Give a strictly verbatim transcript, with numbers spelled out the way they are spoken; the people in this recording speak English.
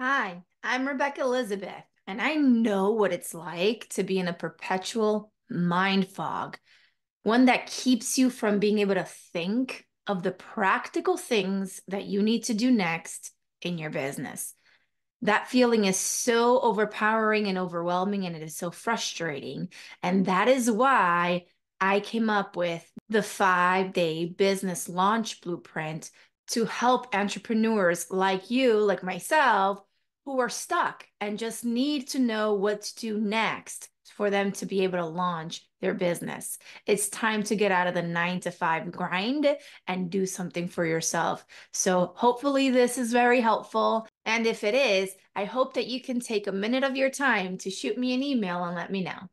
Hi, I'm Rebecca Elizabeth, and I know what it's like to be in a perpetual mind fog, one that keeps you from being able to think of the practical things that you need to do next in your business. That feeling is so overpowering and overwhelming, and it is so frustrating. And that is why I came up with the five-day business launch blueprint to help entrepreneurs like you, like myself, who are stuck and just need to know what to do next for them to be able to launch their business. It's time to get out of the nine to five grind and do something for yourself. So hopefully this is very helpful. And if it is, I hope that you can take a minute of your time to shoot me an email and let me know.